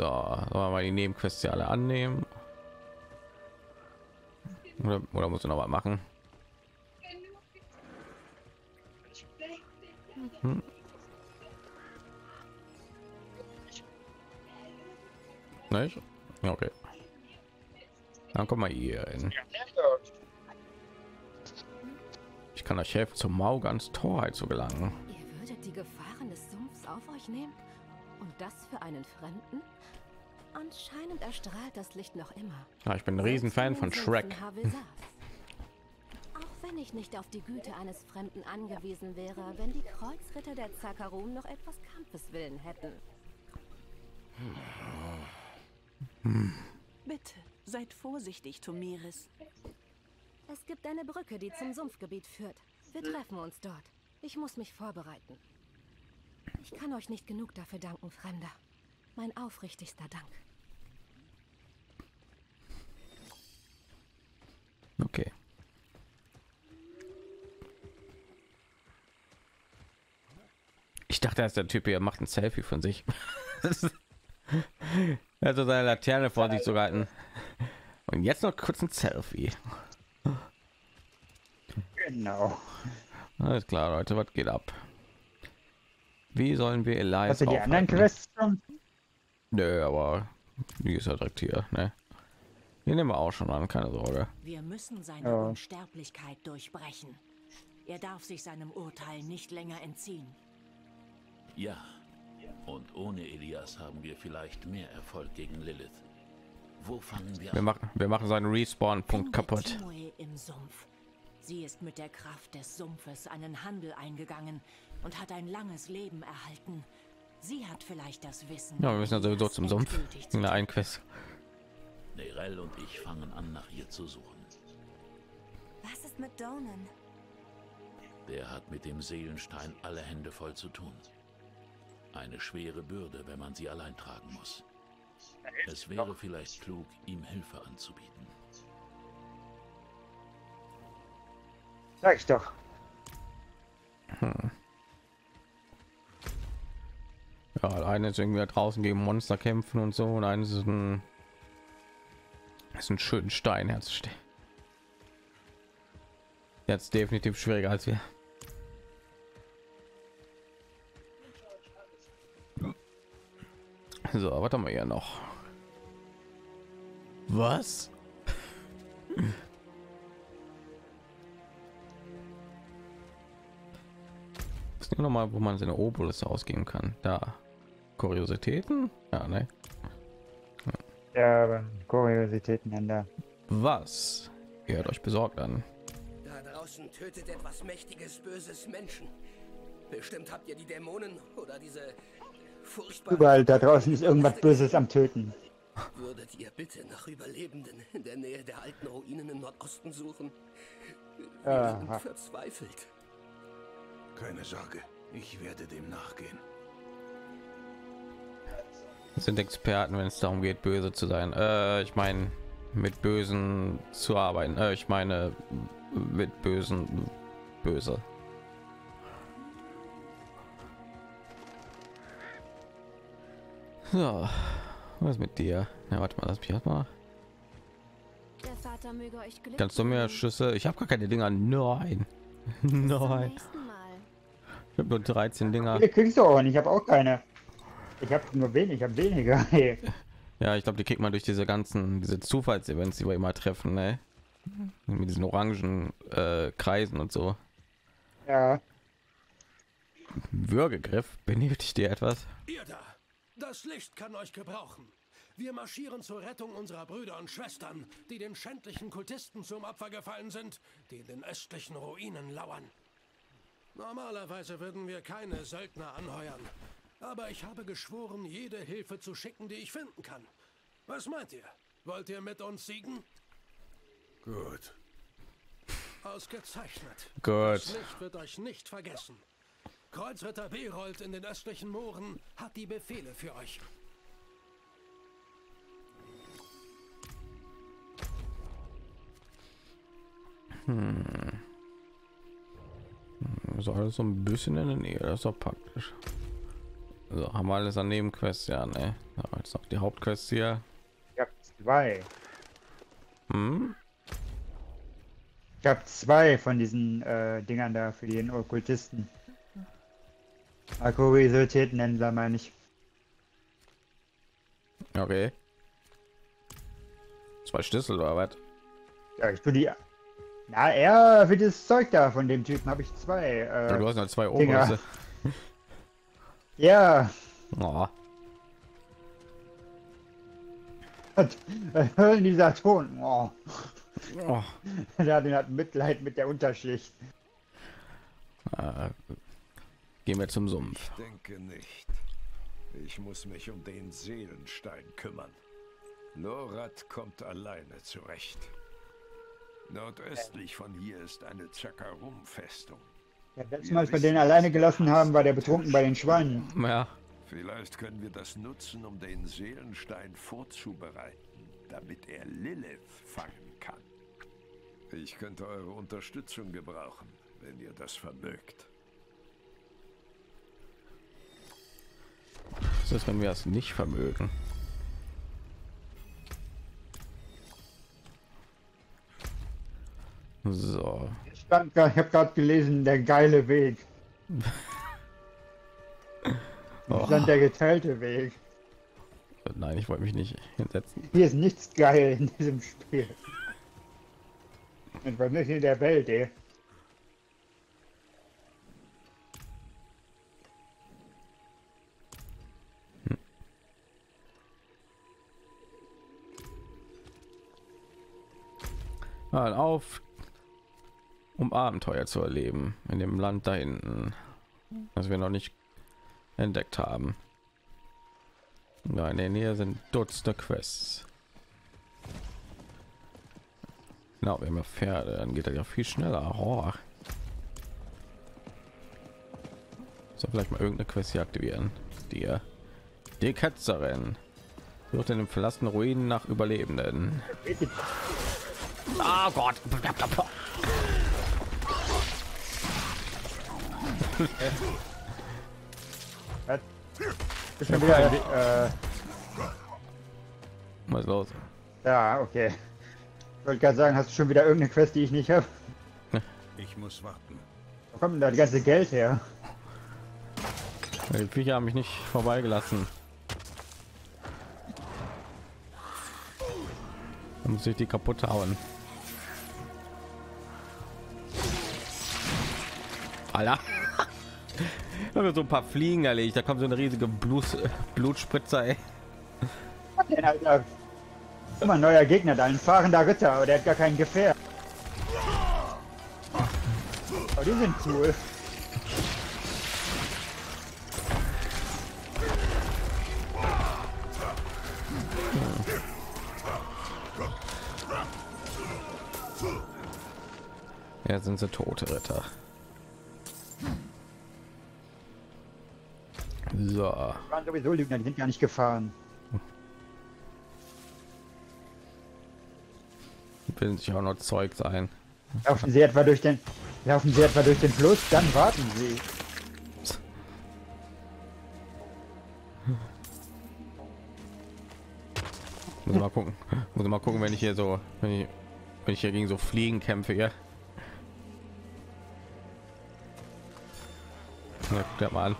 So, mal die Nebenquests alle annehmen. Oder muss ich noch was machen? Hm. Nicht? Okay. Dann komm mal hier hin. Ich kann euch helfen, zum Maugans Torheit zu gelangen. Ihr würdet die Gefahren des Sumpfs auf euch nehmen? Und das für einen Fremden? Anscheinend erstrahlt das Licht noch immer. Ja, ich bin ein Riesenfan von Shrek. Auch wenn ich nicht auf die Güte eines Fremden angewiesen wäre, wenn die Kreuzritter der Zakarum noch etwas Kampfeswillen hätten. Hm. Bitte, seid vorsichtig, Tomiris. Es gibt eine Brücke, die zum Sumpfgebiet führt. Wir treffen uns dort. Ich muss mich vorbereiten. Ich kann euch nicht genug dafür danken, Fremder. Mein aufrichtigster Dank. Okay. Ich dachte, dass der Typ hier macht ein Selfie von sich. Also seine Laterne vor sich zu halten. Und jetzt noch kurz ein Selfie. Genau. Alles klar, Leute, was geht ab? Wie sollen wir Elias aufhalten? Hast du die anderen Quests schon? Nö, aber die ist ja direkt hier, ne? Die nehmen wir auch schon an, keine Sorge. Wir müssen seine Unsterblichkeit durchbrechen. Er darf sich seinem Urteil nicht länger entziehen. Ja, und ohne Elias haben wir vielleicht mehr Erfolg gegen Lilith. Wo fangen wir an? Wir machen seinen Respawn-Punkt kaputt. Im Sumpf. Sie ist mit der Kraft des Sumpfes einen Handel eingegangen und hat ein langes Leben erhalten. Sie hat vielleicht das Wissen. Ja, wir müssen also sowieso zum Sumpf. In der einen Quest. Neyrelle und ich fangen an, nach ihr zu suchen. Was ist mit Donan? Der hat mit dem Seelenstein alle Hände voll zu tun. Eine schwere Bürde, wenn man sie allein tragen muss. Es wäre vielleicht klug, ihm Hilfe anzubieten. Sag ich doch. Hm. Ja, eine ist irgendwie draußen gegen Monster kämpfen und so, und eines ist ein schönen Stein herzustellen. Jetzt definitiv schwieriger als wir. So, was haben wir hier noch? Was? Ist nur noch mal, wo man seine Obolus ausgeben kann. Da. Kuriositäten? Ja, ne? Ja, aber Kuriositäten ändern. Was? Ihr hört euch besorgt an. Da draußen tötet etwas mächtiges, böses Menschen. Bestimmt habt ihr die Dämonen oder diese furchtbaren... Überall da draußen ist irgendwas Böses am Töten. Würdet ihr bitte nach Überlebenden in der Nähe der alten Ruinen im Nordosten suchen? Wir sind verzweifelt. Keine Sorge, ich werde dem nachgehen. Das sind Experten, wenn es darum geht, böse zu sein. Ich meine, mit Bösen zu arbeiten. Ich meine, mit Bösen böse. So, was mit dir? Ja, warte mal, das Pirat mal. Der Vater möge euch Glück. Kannst du mir Schüsse? Ich habe gar keine Dinger. Nein, nein. Ich habe nur 13 Dinger. Die kriegst du auch nicht, ich habe auch keine. Ich habe nur wenig, ich habe weniger. Hey. Ja, ich glaube, die kriegt man durch diese ganzen Zufallsevents, die wir immer treffen, ne? Mit diesen orangen Kreisen und so. Ja. Würgegriff, benötigt dir etwas? Ihr da, das Licht kann euch gebrauchen. Wir marschieren zur Rettung unserer Brüder und Schwestern, die den schändlichen Kultisten zum Opfer gefallen sind, die in den östlichen Ruinen lauern. Normalerweise würden wir keine Söldner anheuern, aber ich habe geschworen, jede Hilfe zu schicken, die ich finden kann. Was meint ihr? Wollt ihr mit uns siegen? Gut. Ausgezeichnet. Gut. Das Licht wird euch nicht vergessen. Kreuzritter Berold in den östlichen Mooren hat die Befehle für euch. Hm. So, alles so ein bisschen in der Nähe, das ist doch praktisch. So, haben wir alles an Nebenquests? Ja, ne. Jetzt noch die Hauptquest hier. Ich habe zwei. Hm? Ich habe zwei von diesen Dingern da für den Okkultisten. Kuriositätenhändler meine ich. Okay. Zwei Schlüssel oder was? Ja, ich bin die... Na, er für das Zeug da von dem Typen habe ich zwei. Ja, du hast noch zwei Oberste. Ja. Oh. Was hören dieser Ton? Oh. Oh. Ja, den hat Mitleid mit der Unterschicht. Gehen wir zum Sumpf. Ich denke nicht. Ich muss mich um den Seelenstein kümmern. Lorath kommt alleine zurecht. Nordöstlich von hier ist eine Zakarum-Festung. Ja, letztes Mal, als wir den alleine gelassen haben, war der betrunken bei den Schweinen. Ja. Vielleicht können wir das nutzen, um den Seelenstein vorzubereiten, damit er Lilith fangen kann. Ich könnte eure Unterstützung gebrauchen, wenn ihr das vermögt. Was ist, wenn wir es nicht vermögen? So. Ich habe gerade gelesen, der geile Weg. Oh. Stand der geteilte Weg. Nein, ich wollte mich nicht hinsetzen. Hier ist nichts geil in diesem Spiel. Und war nicht in der Welt, ey. Mal auf, um Abenteuer zu erleben in dem Land da hinten, das wir noch nicht entdeckt haben. Da in der Nähe sind Dutzende Quests. Genau, wir haben ja Pferde, dann geht er ja viel schneller. Oh. So, vielleicht mal irgendeine Quest hier aktivieren. Die Ketzerin sucht in den verlassenen Ruinen nach Überlebenden. Oh Gott. Ich wieder, was ist los? Ja, okay. Ich wollte gerade sagen, hast du schon wieder irgendeine Quest, die ich nicht habe? Ich muss warten. Wo kommt denn da das ganze Geld her? Die Viecher haben mich nicht vorbeigelassen. Dann muss ich die kaputt hauen. Alter. Da haben so ein paar Fliegen erlegt, da kommt so eine riesige Blutspritzer, ey. Immer ein neuer Gegner, da ein fahrender Ritter, aber der hat gar kein Gefährt. Aber die sind cool. Ja, sind sie tote Ritter. So. Waren sowieso Lügner, die sind gar nicht gefahren. Bilden sich auch noch Zeug sein. Laufen sie etwa durch den Fluss, dann warten sie. Muss mal gucken. Muss mal gucken, wenn ich hier so, wenn ich hier gegen so Fliegen kämpfe, ja. Ja, guck mal an.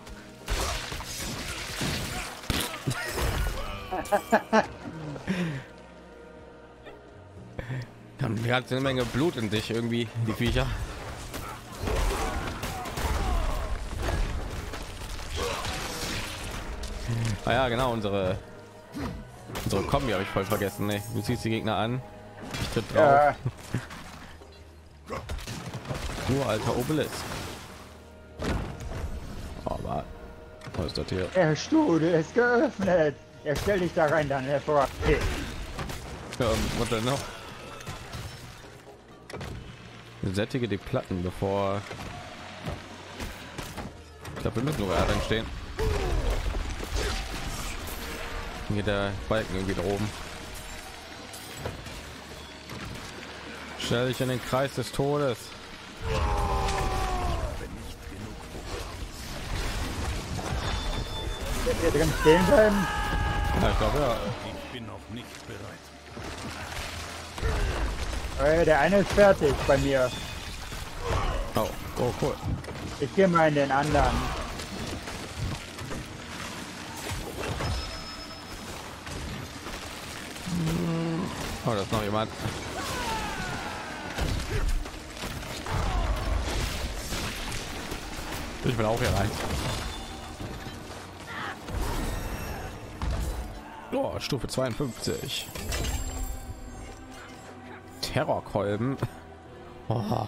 Dann hat eine Menge Blut in sich irgendwie, die Viecher. Ah ja, genau, unsere Kombi habe ich voll vergessen. Nee, du ziehst die Gegner an. Ich tritt drauf. Du alter Obelisk. Aber was ist das hier? Der Stuhl ist geöffnet. Ja, stell dich da rein, dann hervor. Hey. Was denn noch? Sättige die Platten, bevor... Ich glaube, wir müssen sogar reinstehen. Hier der Balken irgendwie da oben. Stell dich in den Kreis des Todes. Der kann stehen bleiben. Ja, ich glaube ja. Ich bin noch nicht bereit. Der eine ist fertig bei mir. Oh, oh cool. Ich gehe mal in den anderen. Oh, da ist noch jemand. Ich will auch hier rein. Oh, Stufe 52. Terrorkolben. Oh.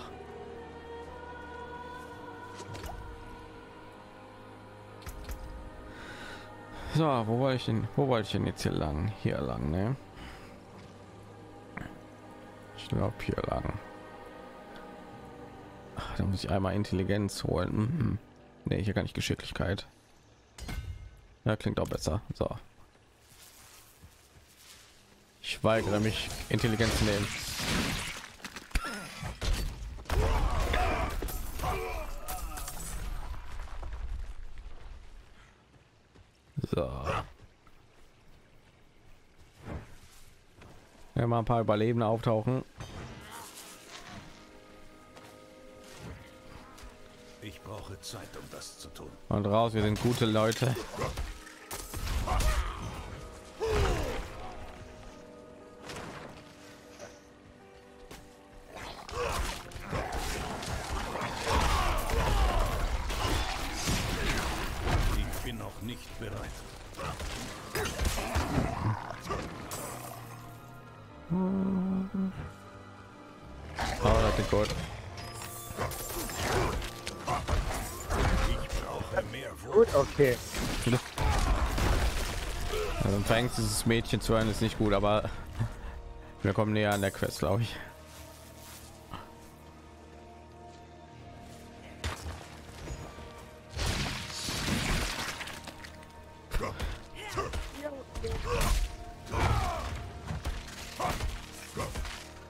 So, wo wollte ich denn? Wo wollte ich denn jetzt hier lang? Hier lang, ne? Ich glaube hier lang. Ach, da muss ich einmal Intelligenz holen. Nee, hier kann ich Geschicklichkeit. Ja, klingt auch besser. So. Ich weigere mich, Intelligenz zu nehmen. So. Ja, mal ein paar Überlebende auftauchen. Ich brauche Zeit, um das zu tun. Und raus, wir sind gute Leute. Dieses Mädchen zu hören ist nicht gut, aber wir kommen näher an der Quest, glaube ich.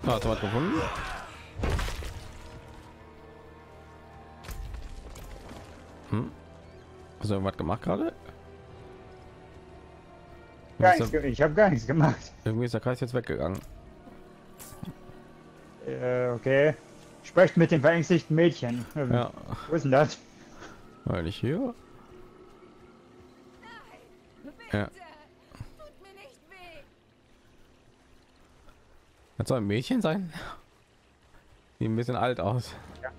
Ah, hat was gefunden? Hm? Hast du irgendwas gemacht gerade? Ich habe gar nichts gemacht. Irgendwie ist der Kreis jetzt weggegangen. Okay. Sprecht mit dem verängstigten Mädchen. Ja. Wo ist denn das? Weil ich hier. Nein, ja. Tut mir nicht weh. Das soll ein Mädchen sein? Sieht ein bisschen alt aus. Ja.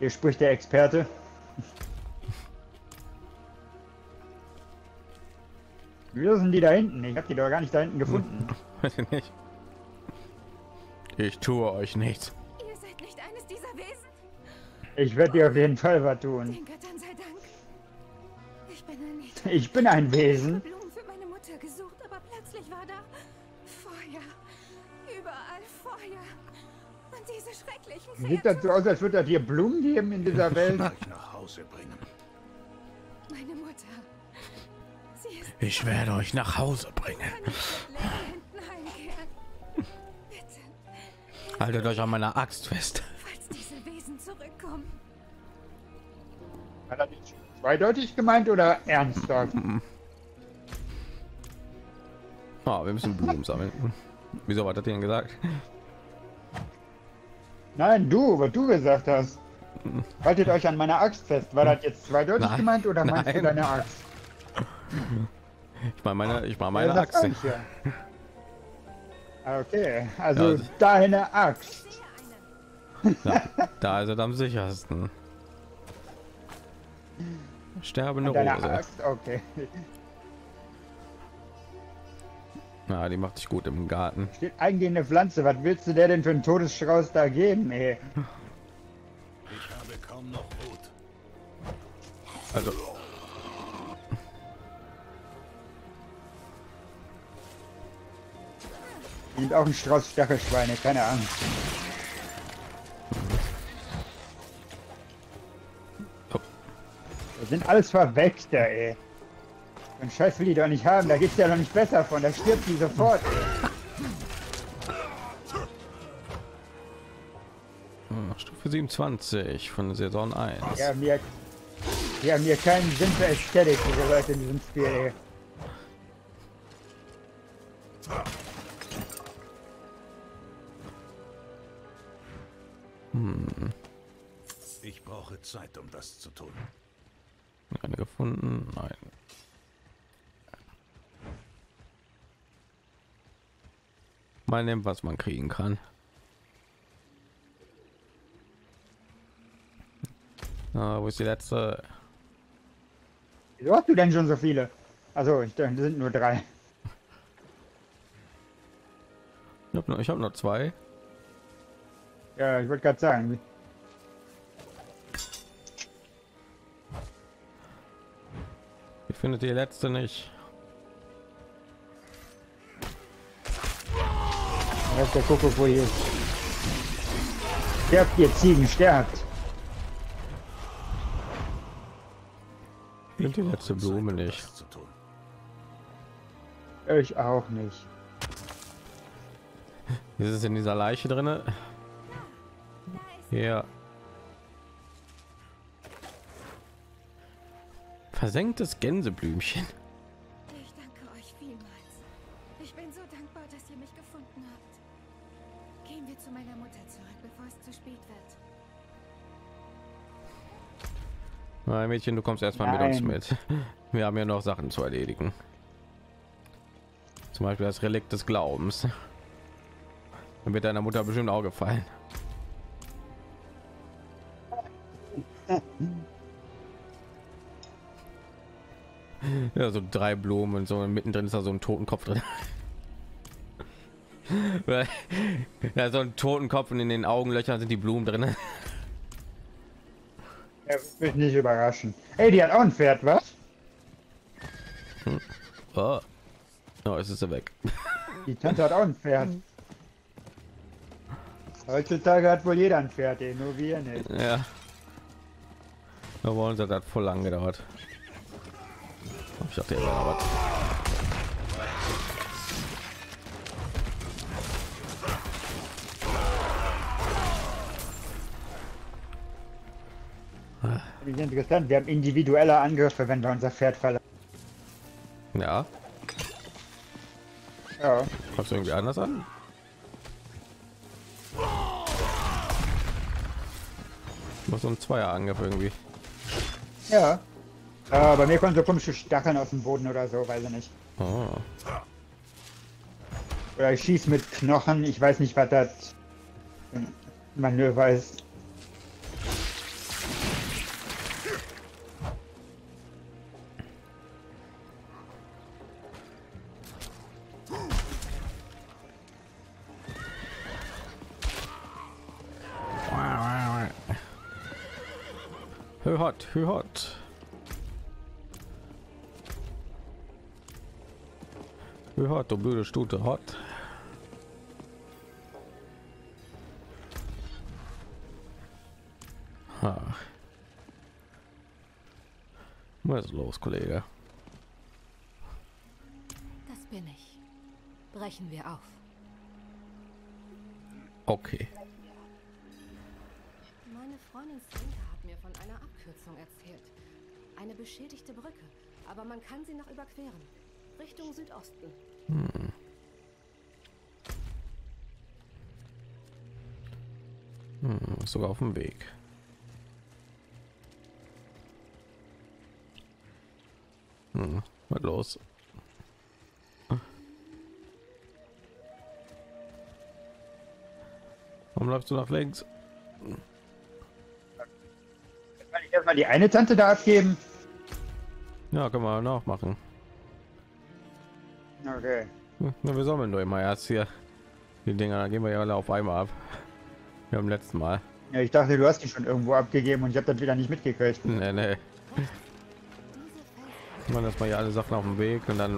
Hier spricht der Experte. Wieso sind die da hinten? Ich habe die doch gar nicht da hinten gefunden. Weiß ich nicht. Ich tue euch nichts. Ihr seid nicht eines dieser Wesen. Ich werde dir auf jeden Fall was tun. Den Göttern sei Dank. Ich bin ein Wesen. Ich habe Blumen für meine Mutter gesucht, aber plötzlich war da Feuer. Überall Feuer. Und diese schrecklichen Kreaturen. Sieht das so aus, als würde das hier Blumen geben in dieser Welt? Ich nach Hause bringen. Meine Mutter. Ich werde euch nach Hause bringen. Haltet euch an meiner Axt fest. Falls diese Wesen zurückkommen. Hat er nicht zweideutig gemeint oder ernsthaft? Ah, wir müssen Blumen sammeln. Wieso hat er denn gesagt? Nein, du, was du gesagt hast. Haltet euch an meiner Axt fest. War das jetzt zweideutig gemeint oder meinst du deine Axt? Ich meine meine Axt. Ja. Okay, also ja, deine Axt. Ja, da ist er am sichersten. Sterbende Rose. Axt? Okay. Na, ja, die macht sich gut im Garten. Steht eingehende Pflanze. Was willst du der denn für einen Todesstrauß da geben? Ey? Ich habe kaum noch Brot. Also. Und auch ein Strauß Stachelschweine, keine Angst. Das sind alles Verweckte, ey. Und Scheiß will die doch nicht haben, da geht's ja noch nicht besser von, da stirbt die sofort. Stufe 27 von Saison 1. Ja, Die haben hier keinen Sinn für Ästhetik, diese Leute in diesem Spiel, ey. Hm. Ich brauche Zeit, um das zu tun. Eine gefunden? Nein. Man nimmt, was man kriegen kann. Ah, wo ist die letzte? Wieso hast du denn schon so viele? Also, ich denke, sind nur 3. Ich habe noch 2. Ja, ich wollte gerade sagen. Ich finde die letzte nicht. Da ist der Kuckuck, wo hier ist. Sterbt ihr Ziegen, sterbt! Ich die letzte Blume nicht. Ich auch nicht. Ist es in dieser Leiche drinne? Ja. Versenktes Gänseblümchen. Ich danke euch vielmals. Ich bin so dankbar, dass ihr mich gefunden habt. Gehen wir zu meiner Mutter zurück, bevor es zu spät wird. Nein, Mädchen, du kommst erstmal mit uns mit. Wir haben ja noch Sachen zu erledigen. Zum Beispiel das Relikt des Glaubens. Dann wird deiner Mutter bestimmt auch gefallen. Ja, so 3 Blumen und so, und mittendrin ist da so ein Totenkopf drin. Ja, so ein Totenkopf und in den Augenlöchern sind die Blumen drin. Ja, mich nicht überraschen. Ey, die hat auch ein Pferd, was? Hm. Oh. Oh, es ist ja weg. Die Tante hat auch ein Pferd. Heutzutage hat wohl jeder ein Pferd, ey, nur wir nicht. Ja. Aber uns hat das voll lang gedauert. Ich dachte, er war was. Das ist interessant, wir haben individuelle Angriffe, wenn wir unser Pferd verlassen. Ja. Ja. Kommst du irgendwie anders an? Muss so ein Zweierangriff irgendwie. Ja. Bei mir kommen so komische Stacheln aus dem Boden oder so, weiß ich nicht. Oh. Oder ich schieß mit Knochen, ich weiß nicht, was das Manöver ist. Hot, hot. Hot, du blöde Stute, hot. Ha. Was ist los, Kollege? Das bin ich. Brechen wir auf. Okay. Meine Freundin hat mir von einer Abkürzung erzählt. Eine beschädigte Brücke, aber man kann sie noch überqueren. Richtung Südosten. Hm. Hm, sogar auf dem Weg. Hm, was los? Warum läufst du nach links? Kann ich erstmal die eine Tante da abgeben? Ja, können wir noch machen. Okay. Na, wir sammeln nur immer erst hier die Dinger, dann gehen wir ja alle auf einmal ab. Wir haben letzten Mal. Ja, ich dachte, du hast die schon irgendwo abgegeben und ich habe das wieder nicht mitgekriegt. Nee, nee. Man, dass man ja alle Sachen auf dem Weg und dann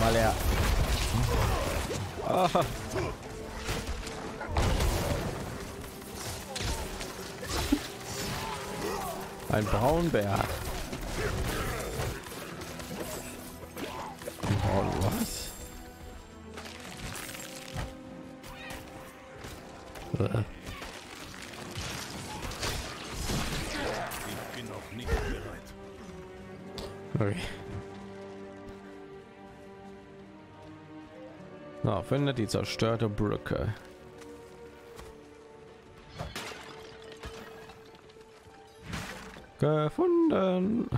mal leer. Ah. Ein Braunbär. Oh, was? Ich bin auch nicht bereit. Okay. Na, findet die zerstörte Brücke. Gefunden.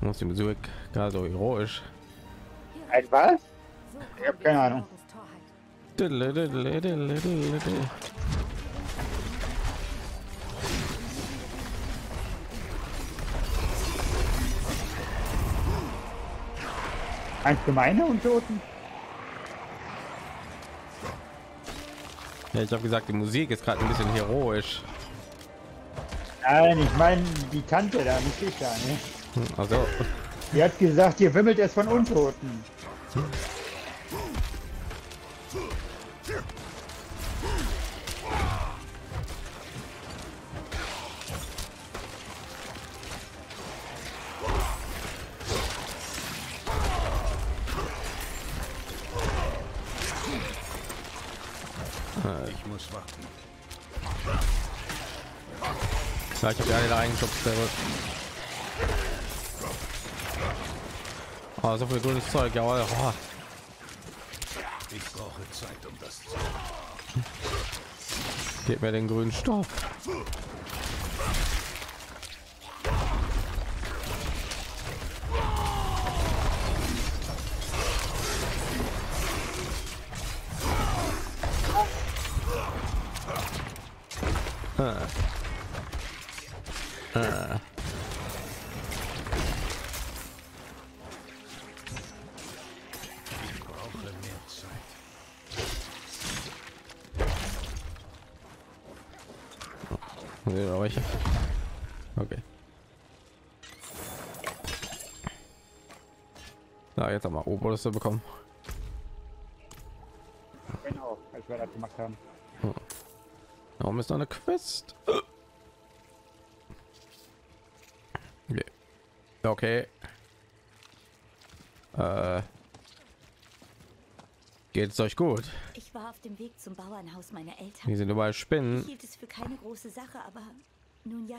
Muss die Musik gerade so heroisch. Etwas? Ich habe keine Ahnung. Ein gemeiner und Toten. Ja, ich habe gesagt, die Musik ist gerade ein bisschen heroisch. Nein, ich meine die Tante da, nicht ich da. Ne? Also. Die hat gesagt, ihr wimmelt es von Untoten. Ich muss warten. Ja, ich habe ja leider einen Job selber. Oh, so viel gutes Zeug, ja. Oh. Ich brauche Zeit, um das zu. Gebt mir den grünen Stoff. Okay. Na, jetzt haben wir Oberliste bekommen. Genau, als wir das gemacht haben. Hm. Warum ist da eine Quest? Okay. Okay. Geht's euch gut? Ich war auf dem Weg zum Bauernhaus meiner Eltern. Die sind überall Spinnen. Ich hielt es für keine große Sache, aber nun ja,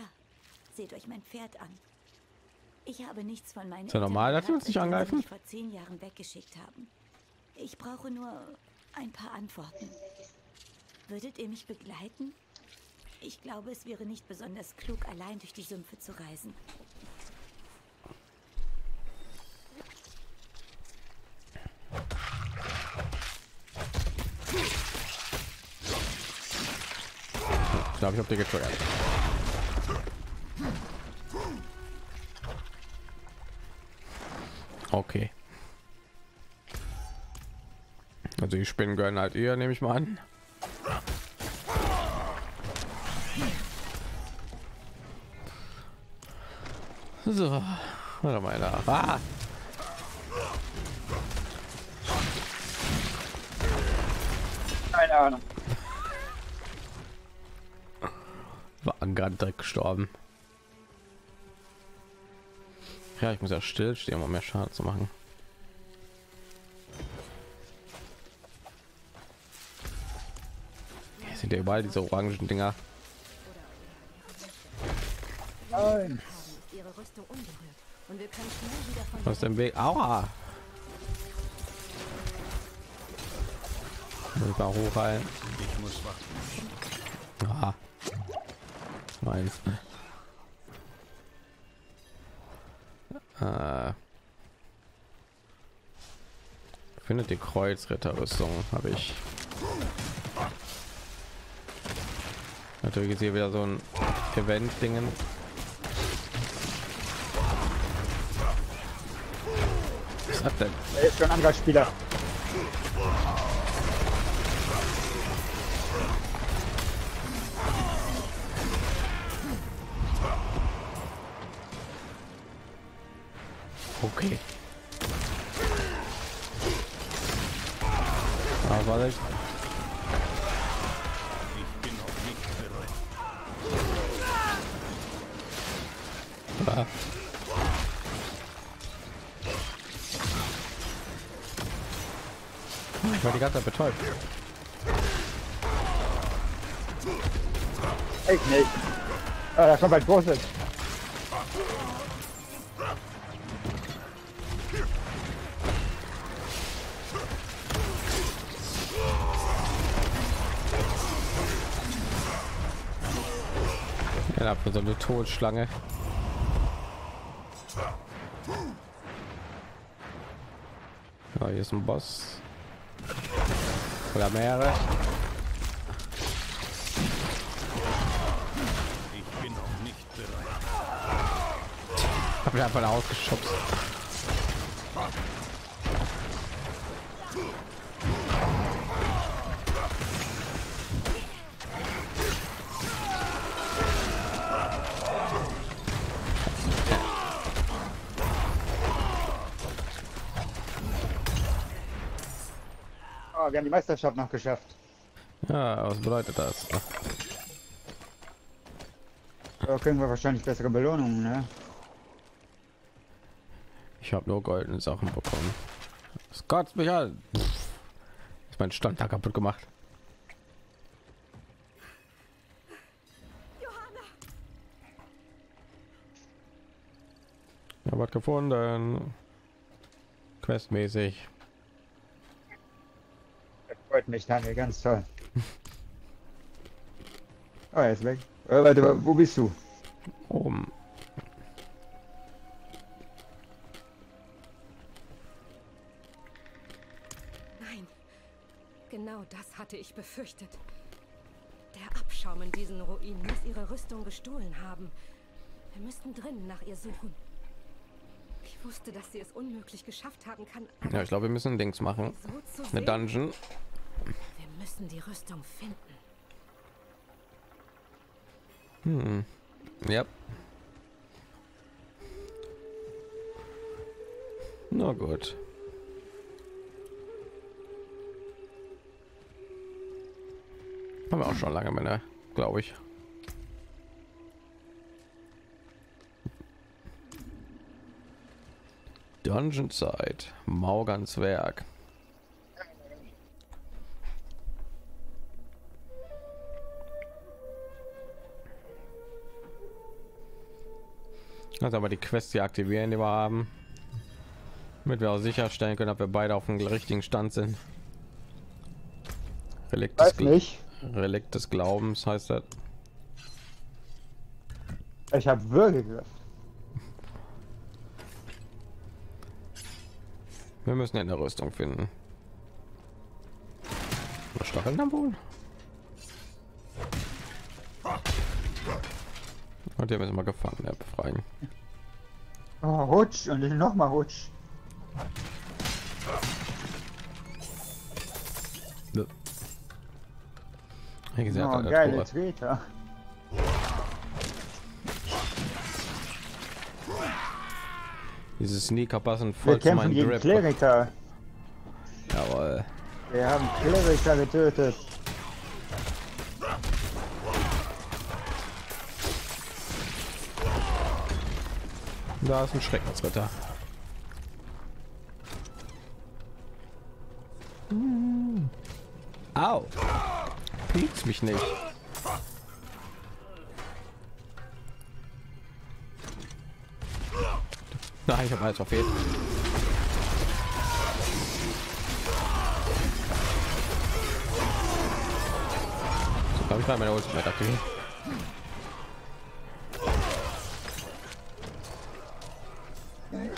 seht euch mein Pferd an. Ich habe nichts von meinen. Ist ja normal, dass wir uns nicht angreifen. Vor 10 Jahren weggeschickt haben. Ich brauche nur ein paar Antworten. Würdet ihr mich begleiten? Ich glaube, es wäre nicht besonders klug, allein durch die Sümpfe zu reisen. Ich glaube, ich habe dir getriggert. Okay. Also die Spinnen gehören halt eher, nehme ich mal an. So, warte mal da. Ah! Keine Ahnung. Waren gerade direkt gestorben. Ja, ich muss ja stillstehen, um mehr Schaden zu machen. Hier sind ja überall diese orangen Dinger. Nein. Aus dem Weg. Aua. Ich war hoch rein. Ich muss warten. Ah. Meins. Findet die Kreuzritterrüstung, habe ich natürlich. Ist hier wieder so ein Event Dingen. Was hat denn? Er ist schon ein anderer Spieler. Okay. Aber warte. Ich bin noch nicht bereit. war die ganze Zeit betäubt. Ich nicht. Ah, da kommt ein großes. Ja, so eine Todschlange. Oh, hier ist ein Boss. Oder mehrere. Ich bin noch nicht bereit. Hab mir einfach ausgeschubst. Wir haben die Meisterschaft noch geschafft. Ja, was bedeutet das? Da kriegen wir wahrscheinlich bessere Belohnungen, ne? Ich habe nur goldene Sachen bekommen. Das kotzt mich an. Ist mein Stand da kaputt gemacht. Ich habe was gefunden. Questmäßig. Mich Daniel, ganz toll. Oh, er ist weg. Oh, warte, wo bist du? Oben. Nein, genau das hatte ich befürchtet. Der Abschaum in diesen Ruinen muss ihre Rüstung gestohlen haben. Wir müssten drinnen nach ihr suchen. Ich wusste, dass sie es unmöglich geschafft haben kann. Ja, ich glaube, wir müssen Dings machen. So eine Dungeon. Wir müssen die Rüstung finden. Hm. Ja. Na gut. Haben wir auch schon lange mehr, glaube ich. Dungeon Zeit. Maugans Werk. Also aber die Quest hier aktivieren, die wir haben, damit wir auch sicherstellen können, ob wir beide auf dem richtigen Stand sind. Relikt des Glaubens heißt das. Ich habe wirklich gehört. Wir müssen ja eine Rüstung finden. Stacheln am Boden. Und hier müssen wir Gefangene befreien. Oh, Rutsch und noch mal Rutsch. Wie gesagt, oh, geile Treter. Diese Sneaker passen voll zu meinem Grip. Kleriker. Jawohl. Wir haben Kleriker getötet. Da ist ein Schreckensritter. Au! Piekst mich nicht. Nein, ich habe alles verfehlt. So, glaube ich, war meine Ultimate aktiviert.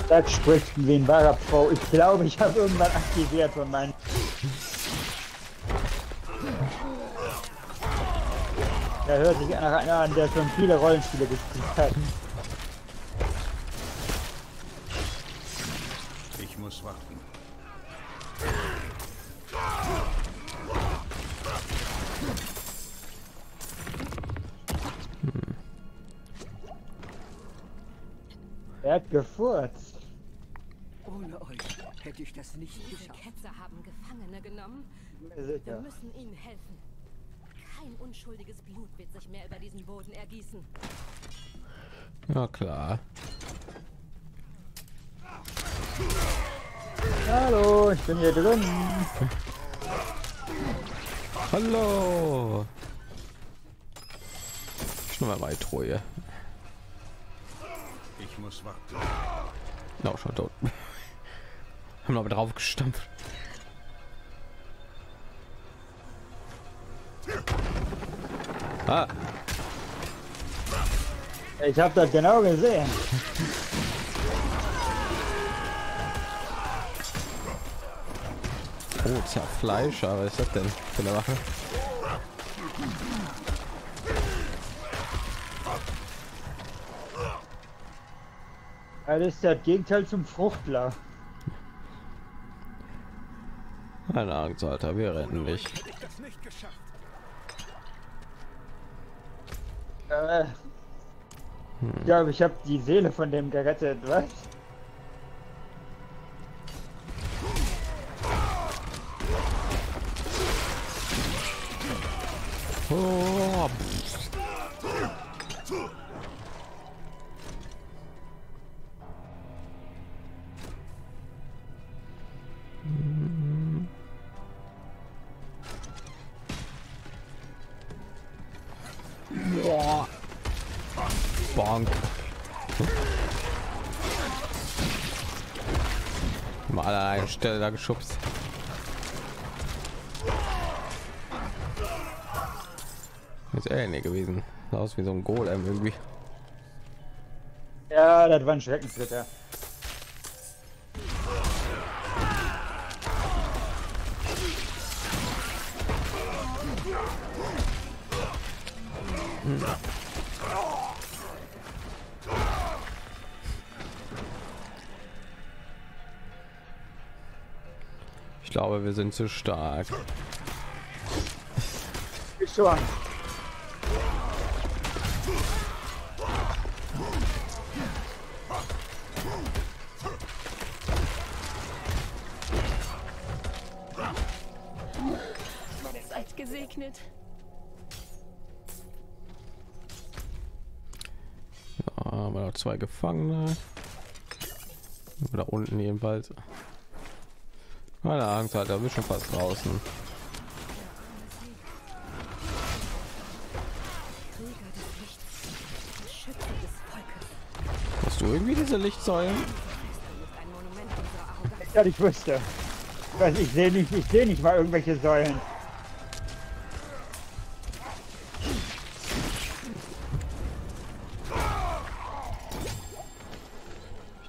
Das spricht wie ein wahrer Pro. Ich glaube, ich habe irgendwann aktiviert von meinen. Da hört sich einer an, der schon viele Rollenspiele gespielt hat. Ich muss warten. Er hat gefurzt. Ohne euch hätte ich das nicht geschafft. Ketzer haben Gefangene genommen. Wir müssen ihnen helfen. Kein unschuldiges Blut wird sich mehr über diesen Boden ergießen. Na klar. Hallo, ich bin hier drin. Hallo! Schnell mal Treue. Ich muss warten. Na, no, schon tot. Haben aber drauf gestampft. Ah. Ich habe das genau gesehen. Oh, Zerfleischer, was ist das denn für eine Waffe? Das ist das Gegenteil zum Fruchtler. Keine Angst, Alter, wir retten dich. Ich glaube, ich habe die Seele von dem gerettet, was? Oh. Boah. Bonk. Mal an einer Stelle da geschubst. Ist ähnlich gewesen. Sah aus wie so ein Golem irgendwie. Ja, das war ein Schreckensritter. Ich glaube, wir sind zu stark. Ich schon. Gesegnet. Ja, aber noch zwei Gefangene oder unten jedenfalls. Keine Angst, halt, da bist schon fast draußen. Hast du irgendwie diese Lichtsäulen? Ja, ich wüsste. Ich sehe nicht mal irgendwelche Säulen.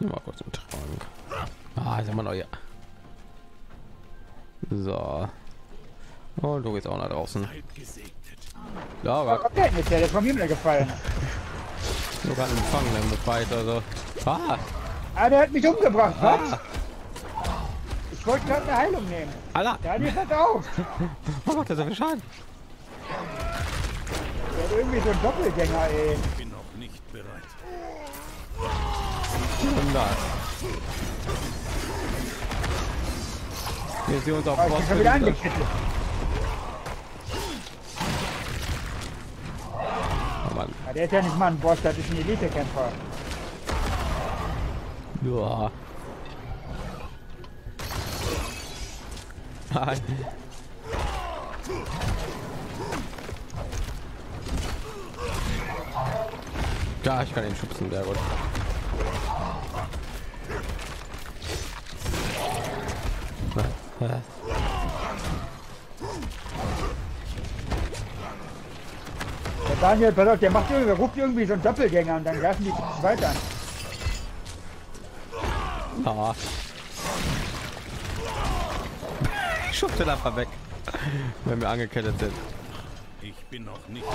Mal kurz im Trank. Ah, ist immer noch, ja. So. Und du gehst auch nach draußen. Ja, war okay, ist ja der von mir gefallen. Du kannst ihn fangen, dann befreit, also. Ah! Ah, der hat mich umgebracht, ah. Was? Ich wollte gerade eine Heilung nehmen. Alla! Ja, die hat auf! Was macht der so viel Schaden? Der hat irgendwie so ein Doppelgänger, ey. Ich bin noch nicht bereit. Wir sehen uns auf Posten. Wieder angekettet. Oh Mann. Ja, der ist ja nicht mal ein Boss, das ist ein Elite-Kämpfer. Ja. Nein. Ja, ich kann ihn schubsen, sehr gut. Der Daniel, pass auf, der macht irgendwie, ruft irgendwie so einen Doppelgänger und dann greifen die weiter. Oh. Ich schub den einfach weg, wenn wir angekettet sind. Ich bin noch nicht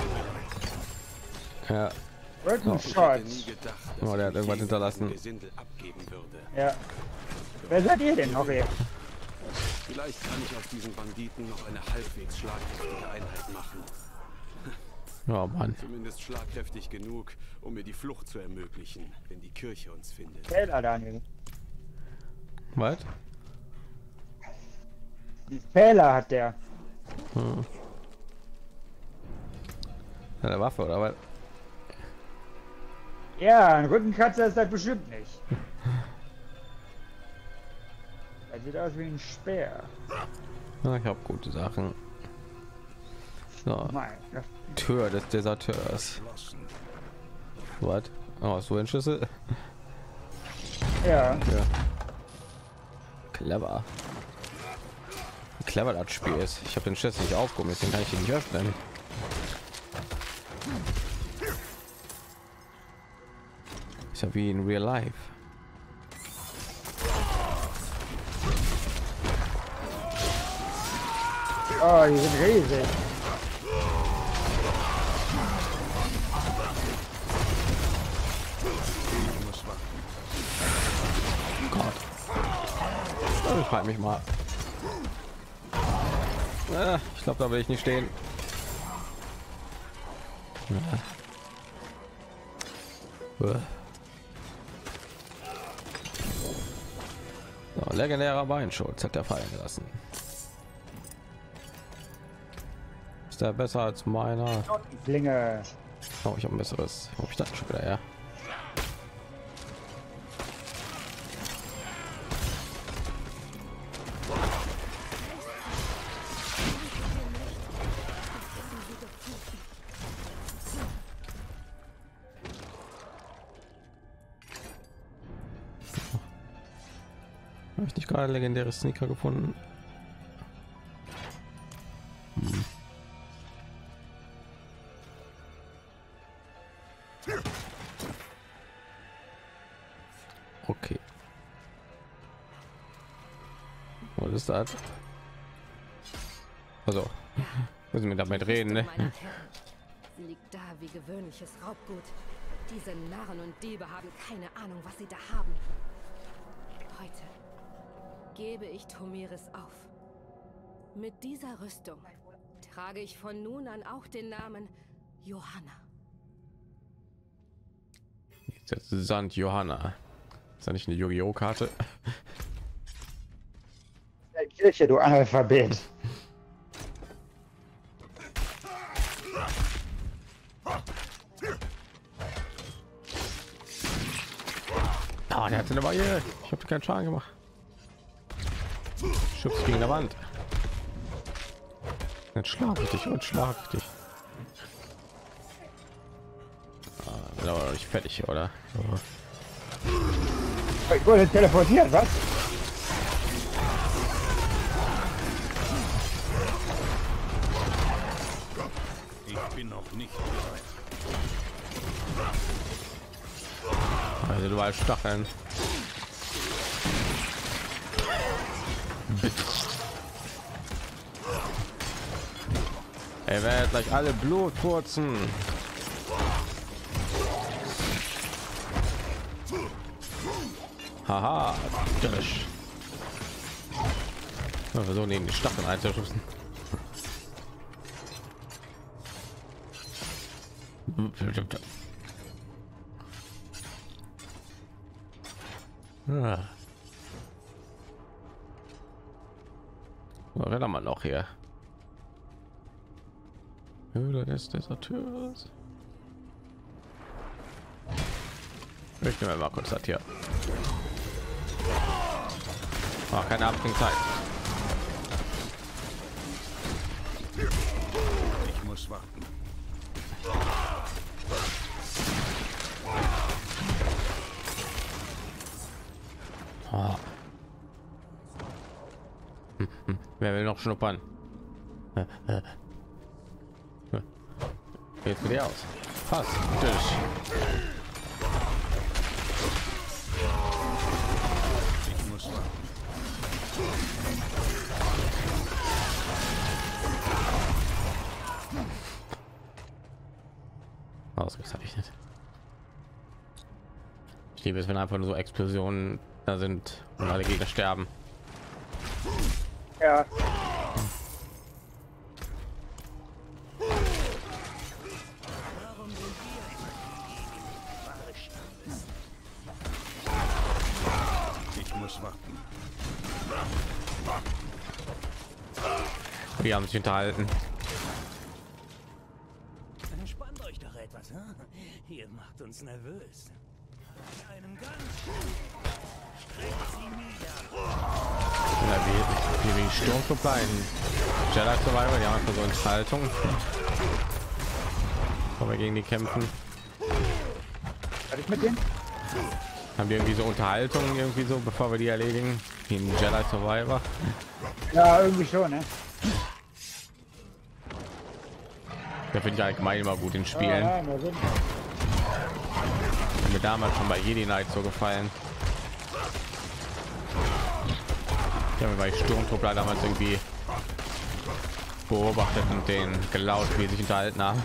bereit. Ja. Oh, ich hätte nie gedacht, dass oh, der hat irgendwas hinterlassen. Ja. Wer seid ihr denn noch hier? Vielleicht kann ich auf diesen Banditen noch eine halbwegs schlagkräftige Einheit machen. Oh Mann. Zumindest schlagkräftig genug, um mir die Flucht zu ermöglichen, wenn die Kirche uns findet. Fehler, Daniel. Was? Fehler hat der. Hm. Eine Waffe oder was? Ja, ein Rückenkratzer ist das bestimmt nicht. Das sieht aus wie ein Speer. Na, ich hab gute Sachen. So. Tür des Deserteurs. Was? Oh, so ein Schlüssel? Ja. Clever. Clever das Spiel ist. Ich habe den Schlüssel nicht aufgehoben, deswegen kann ich ihn nicht öffnen. Ist ja wie in Real Life. Oh, die sind riesig. Oh Gott. Ich frage mich mal. Ich glaube, da will ich nicht stehen. So, legendärer Weinschutz hat er fallen gelassen. Ist er besser als meiner? Klinge. Oh, ich habe ein besseres. Ob ich das schon wieder her? Habe ich nicht gerade legendäre Sneaker gefunden? Okay. Was ist das? Also müssen wir damit reden, ne? Sie liegt da wie gewöhnliches Raubgut. Diese Narren und Diebe haben keine Ahnung, was sie da haben. Heute gebe ich Tomiris auf. Mit dieser Rüstung trage ich von nun an auch den Namen Johanna. Das ist Sand Johanna. Ist das nicht eine Yu-Gi-Oh! Karte? Der Kirche, du Analphabet. Oh, der hatte eine Barriere. Ich habe keinen Schaden gemacht. Schubs gegen der Wand. Jetzt schlage ich dich und schlage dich. Ah, aber nicht fertig, oder? Oh. Ich wollte teleportieren, was? Ich bin noch nicht bereit. Also du warst Stacheln. Er wird gleich alle Blut kurzen. Haha, durch. Versuchen neben die Stacheln einzuschubsen. Wer da mal noch hier? Höhle des Deserteurs. Ich nehme mal kurz das hier. Oh, keine Abklingzeit. Ich muss warten. Oh. Wer will noch schnuppern? Jetzt mit dir aus. Pass. Ich muss. Ausgezeichnet. Ich liebe es, wenn einfach nur so Explosionen da sind und alle Gegner sterben. Ja. Ich muss warten. Wir haben sich unterhalten. Entspannt euch doch etwas, huh? Ihr macht uns nervös. In einem ganzen. Wie Sturm zu bleiben. Jedi Survivor, die haben einfach so eine Haltung. Wollen wir gegen die kämpfen? Ich mit denen? Haben die irgendwie so Unterhaltungen irgendwie so, bevor wir die erledigen? Wie ein Jedi Survivor? Ja, irgendwie schon, ne? Da finde ich allgemein immer gut in Spielen. Ja, mir damals schon bei Jedi Knight so gefallen. Ja, weil ich Sturmtruppler damals irgendwie beobachtet und den gelaut, wie sich unterhalten haben.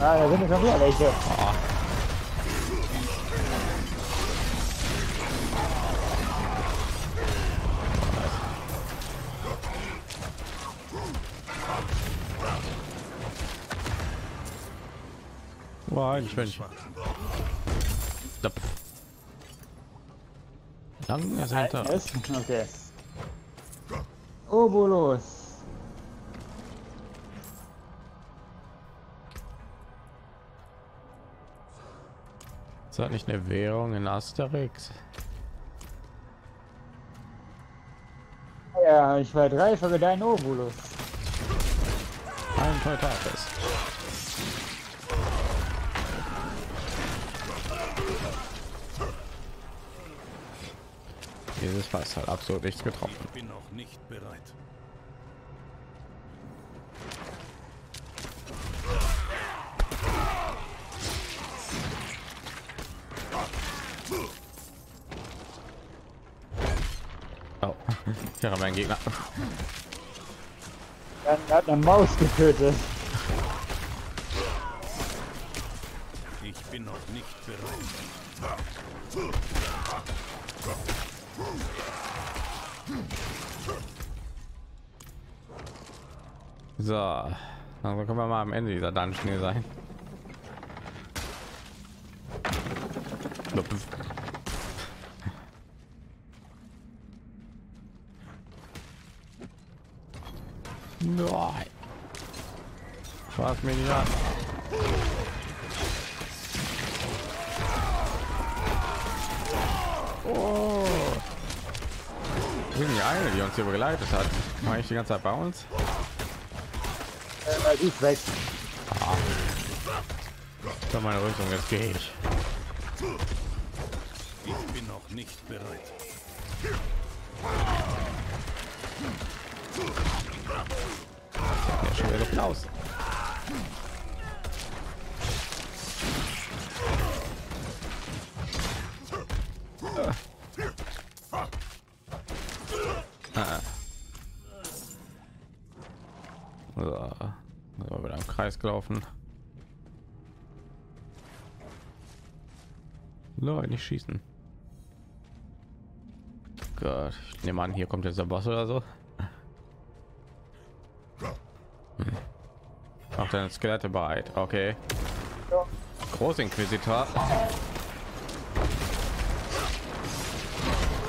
Ah, da sind noch mehr welche. Oh. Mensch. Lang ist hinter. Okay. Obolus. Ist das nicht eine Währung in Asterix? Ja, ich war drei für deinen Obolus. Ein Tag ist. Dieses Fass hat absolut nichts getroffen. Ich bin noch nicht bereit. Oh, ich habe meinen Gegner. Er hat eine Maus getötet. Ich bin noch nicht bereit. So, dann also können wir mal am Ende dieser Dungeon hier sein. Nein. Spaß mir nicht an. Oh. Die eine, die uns hier begleitet hat, war ich die ganze Zeit bei uns. Die ist weg. Ah. So, meine Rüstung, jetzt gehe ich. Ich bin noch nicht bereit. Ja, schon wieder Luft aus. Gelaufen. Leute, nicht schießen. Gott, ich nehme an, hier kommt jetzt der Boss oder so. Hm. Macht deine Skelette bereit. Okay. Großinquisitor.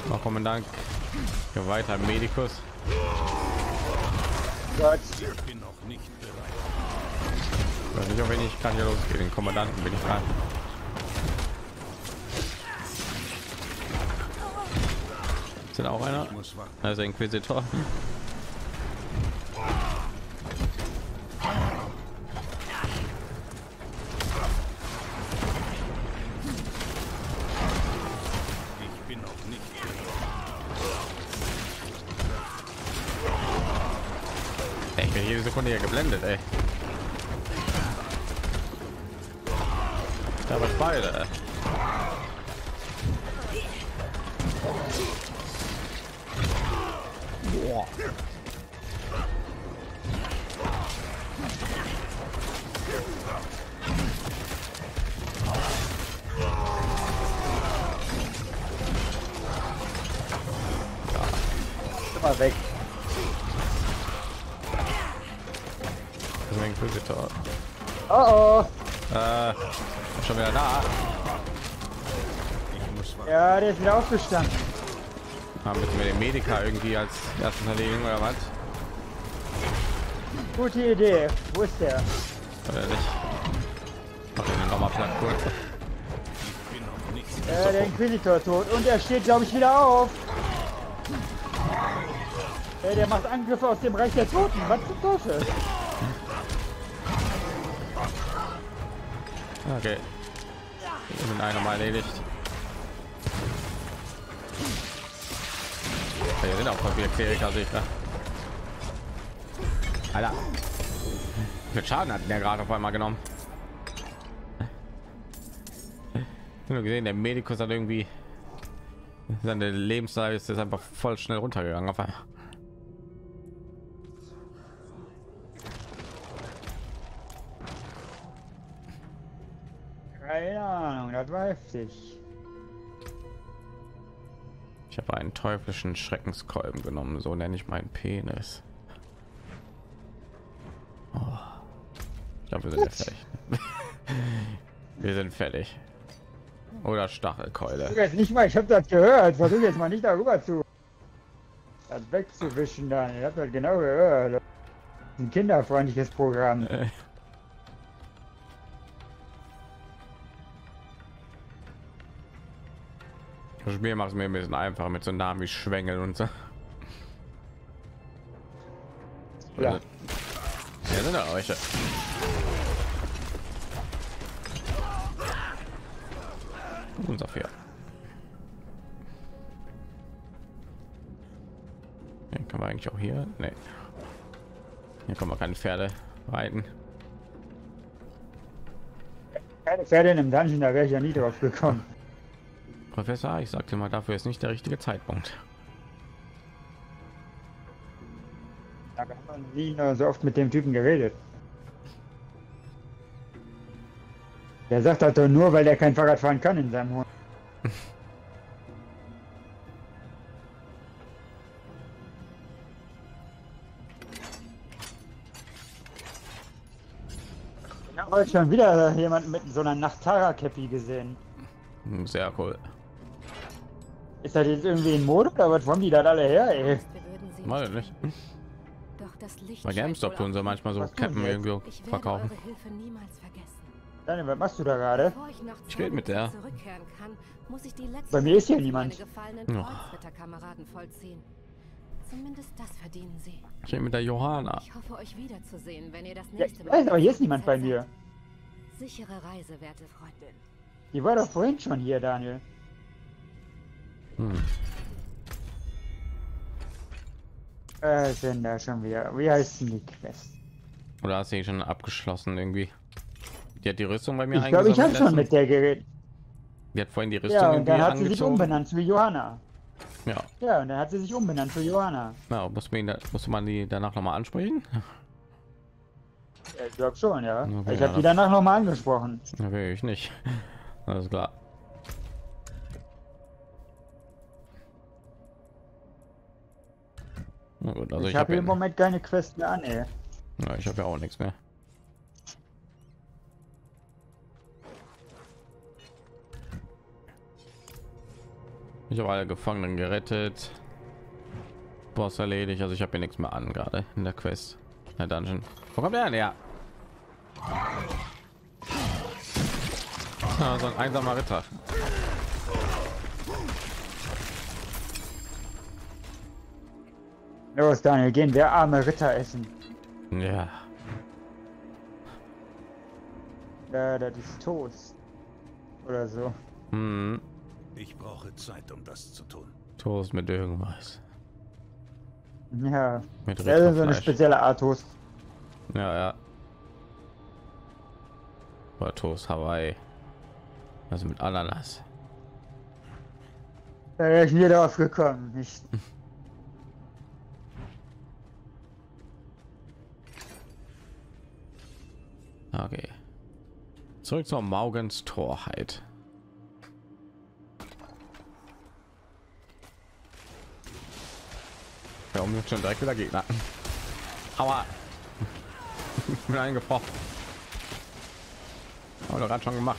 Noch Kommandant. Geweihter Medikus. Gott. Ich bin noch nicht bereit. Ich weiß nicht, ob ich kann hier losgehen. Den Kommandanten bin ich dran. Sind auch einer? Also Inquisitor. Ich bin jede Sekunde hier geblendet, ey. Aber beide. Boah. Ja. Mal weg. Mein Inquisitor. Oh, oh. Schon wieder da. Ich muss ja, der ist wieder aufgestanden. Haben wir den Medica irgendwie als ersten Verlegung oder was? Gute Idee. Wo ist der? Oder nicht? Mach den nochmal Schlag kurz. Der Inquisitor tot. Und er steht, glaube ich, wieder auf. Der macht Angriffe aus dem Reich der Toten. Was zum Teufel? Okay. Wir sind einer mal erledigt. Wir sind auch mal wieder Kleriker, sehe ich da. Alter. Wie viel Schaden hat der gerade auf einmal genommen? Ich habe nur gesehen, der Medikus hat irgendwie seine Lebenszeit ist jetzt einfach voll schnell runtergegangen. Auf einmal. Keine Ahnung, das war heftig. Ich habe einen teuflischen Schreckenskolben genommen, so nenne ich meinen Penis. Oh. Ich glaube, wir sind jetzt fertig. Wir sind fertig. Oder Stachelkeule. Jetzt nicht mal, ich habe das gehört. Versuche jetzt mal nicht darüber zu. Das wegzuwischen dann. Ich habe das genau gehört. Ein kinderfreundliches Programm. Das Spiel macht es mir ein bisschen einfacher mit so Namen wie Schwengel und so. Ja. Ja, sind da euch. Unser Pferd. Den können wir eigentlich auch hier. Nee. Hier kann man keine Pferde reiten. Keine Pferde in einem Dungeon, da wäre ich ja nie drauf gekommen. Professor, ich sagte mal, dafür ist nicht der richtige Zeitpunkt. Da hat man nie so oft mit dem Typen geredet. Der sagt das doch nur, weil er kein Fahrrad fahren kann in seinem Hund. Ich habe heute schon wieder jemanden mit so einer Nachtara-Käppi gesehen. Sehr cool. Ist das jetzt irgendwie in Mode oder was wollen die da alle her, ey? Mal nicht. Doch das Licht. Bei GameStop tun sie manchmal so Käppen irgendwie verkaufen. Daniel, was machst du da gerade? Ich rede mit der. Bei mir ist hier niemand. Ich rede mit der Johanna. Ja, ich weiß, aber hier ist niemand bei mir. Sichere Reise, werte Freundin. Die war doch vorhin schon hier, Daniel. Sind da schon wieder. Wie heißt die Quest? Oder hast du die schon abgeschlossen irgendwie? Die hat die Rüstung bei mir eingesammelt. Ich glaube, ich habe schon mit der geredet. Die hat vorhin die Rüstung angezogen. Ja, und dann hat sie sich umbenannt für Johanna. Ja. Ja, und dann hat sie sich umbenannt für Johanna. Ja, muss man die danach nochmal ansprechen? Ja, ich glaube schon, ja. Okay, ich habe die danach nochmal angesprochen. Will ich nicht. Alles klar. Na gut, also ich habe im Moment keine Quest mehr an, ey. Ja, ich habe ja auch nichts mehr. Ich habe alle Gefangenen gerettet. Boss erledigt, also ich habe hier nichts mehr an gerade in der Quest. Na Dungeon. Wo kommt der an? Ja. So ein einsamer Ritter. Los, Daniel, gehen wir arme Ritter essen. Ja. Ja, das ist Toast. Oder so. Mhm. Ich brauche Zeit, um das zu tun. Toast mit irgendwas. Ja. Mit Ritterfleisch. So eine spezielle Art Toast. Ja, ja. Oder Toast Hawaii. Also mit Ananas. Da wäre ich nie drauf gekommen. Nicht. Okay. Zurück zur Maugens Torheit. Ja, jetzt schon direkt wieder Gegner. Aua. Ich bin eingefroren. Aber gerade schon gemacht.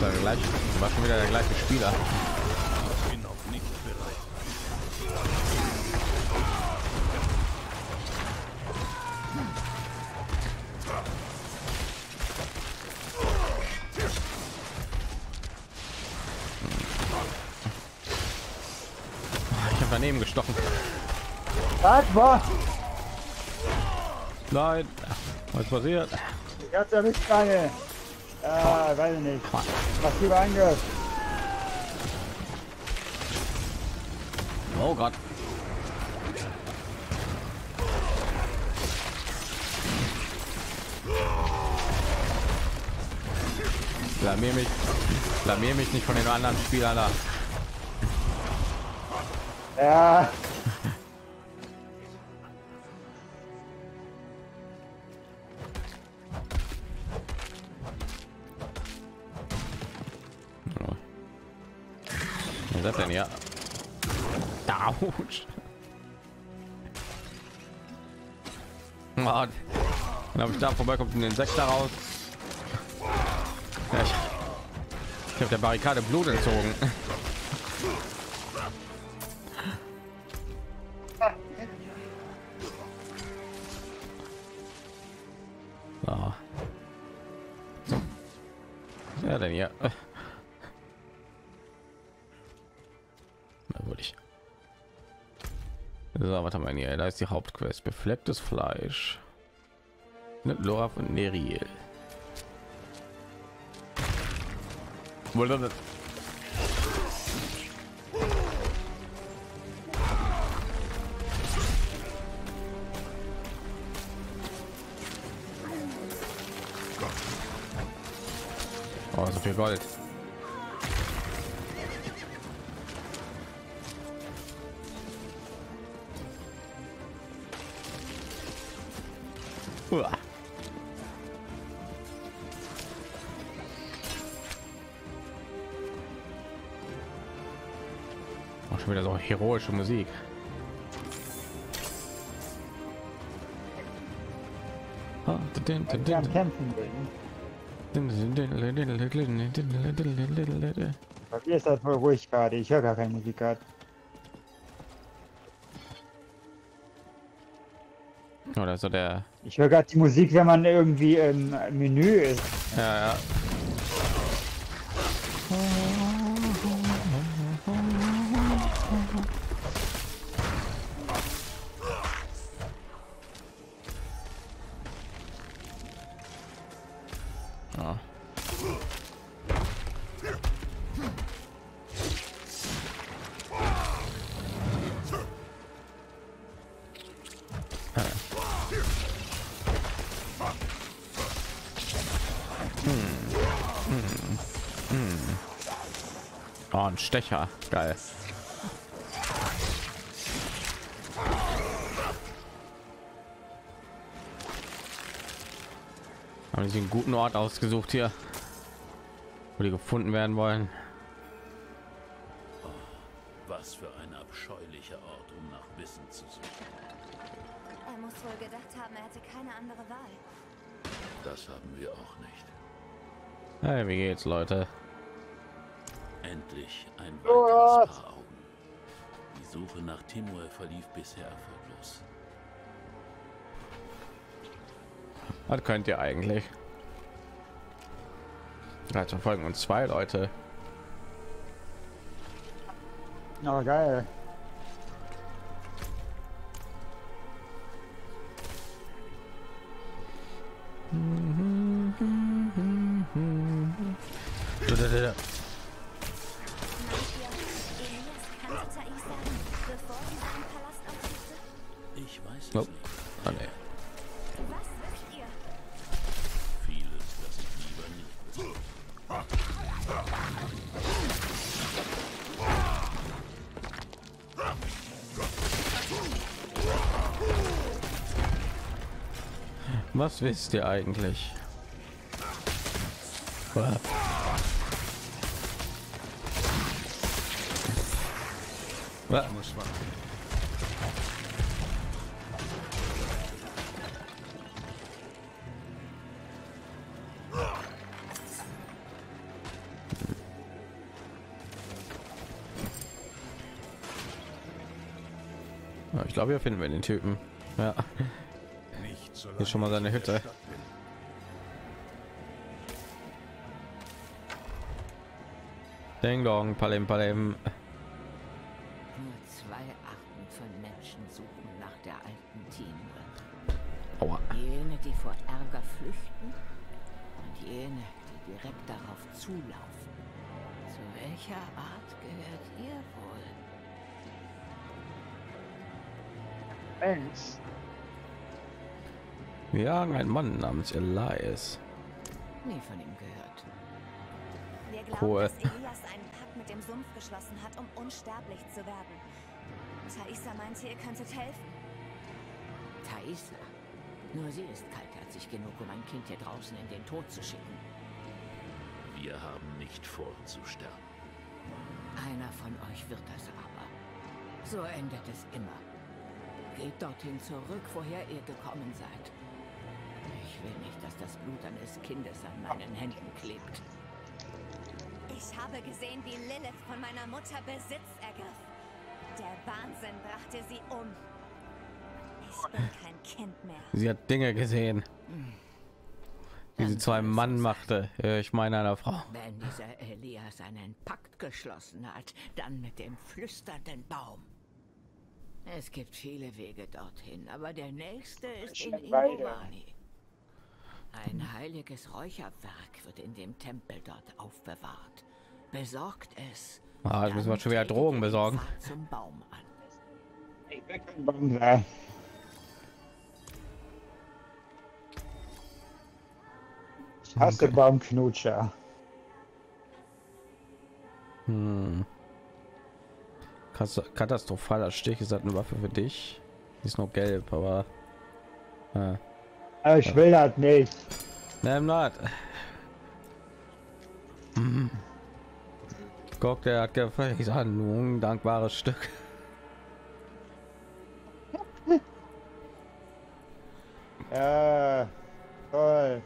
Da gleich war schon wieder der gleiche Spieler. Ich bin noch nicht bereit. daneben gestochen. Was? Nein. Was passiert? Ich hab's ja nicht lange. Ah, weiß ich nicht. Was lieber angehört. Oh Gott. Blamier mich nicht von den anderen Spielern da. Ja. Was ist das denn hier? Autsch. Mann. Dann habe ich da vorbeikommt in den Sektor raus. Ja, ich habe der Barrikade Blut entzogen. So. Ja, denn ja. Na würde ich. So, was haben wir hier? Da ist die Hauptquest. Beflecktes Fleisch. Mit Lorath und Neyrelle. Oh, so viel Gold. Uah. Wieder so heroische Musik. Hier ist halt voll ruhig gerade. Ich höre gar keine Musik gerade. Oder so der. Ich höre gerade die Musik, wenn man irgendwie im Menü ist. Ja, ja. Oh, ein Stecher, geil. Haben die sich einen guten Ort ausgesucht hier, wo die gefunden werden wollen. Oh, was für ein abscheulicher Ort, um nach Wissen zu suchen. Er muss wohl gedacht haben, er hätte keine andere Wahl. Das haben wir auch nicht. Hey, wie geht's, Leute? Endlich ein weiteres Paar Augen. Die Suche nach Timur verlief bisher erfolglos. Was könnt ihr eigentlich? Also folgen uns zwei Leute. Na geil. Was wisst ihr eigentlich? Ich glaube, hier finden wir den Typen. Ja. Hier schon mal seine Hütte. Ding dong, Palim Palim. Nur 2 der alten Timur. Aua. Jene, die vor Ärger flüchten und jene, die direkt darauf zulaufen. Zu welcher Art gehört ihr wohl? Eins. Wir jagen einen Mann namens Elias. Nie von ihm gehört. Wir glauben, dass Elias einen Pakt mit dem Sumpf geschlossen hat, um unsterblich zu werden. Taisa meinte, ihr könntet helfen. Taisa? Nur sie ist kaltherzig genug, um ein Kind hier draußen in den Tod zu schicken. Wir haben nicht vor, zu sterben. Einer von euch wird das aber. So endet es immer. Geht dorthin zurück, woher ihr gekommen seid. Ich will nicht, dass das Blut eines Kindes an meinen Händen klebt. Ich habe gesehen, wie Lilith von meiner Mutter Besitz ergriff. Der Wahnsinn brachte sie um. Ich bin kein Kind mehr. Sie hat Dinge gesehen, die sie zu einem Mann machte. Ich meine einer Frau. Wenn dieser Elias einen Pakt geschlossen hat, dann mit dem flüsternden Baum. Es gibt viele Wege dorthin, aber der nächste ist in Ingumani. Ein heiliges Räucherwerk wird in dem Tempel dort aufbewahrt. Besorgt es. Ah, jetzt müssen wir schon wieder Drogen besorgen. Zum Baum an. Ich bin kein Baum da. Ich hasse Baumknutscher. Hm. Katastrophaler Stich ist halt eine Waffe für dich. Die ist nur gelb, aber. Ich will das nicht. Nein, nein. Guck, der hat gefällt an, undankbares Stück. Ja, toll.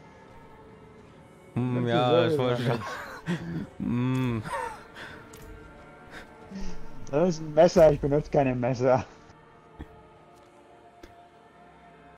Ja, ich wollte schon. Das ist ein Messer, ich benutze keine Messer.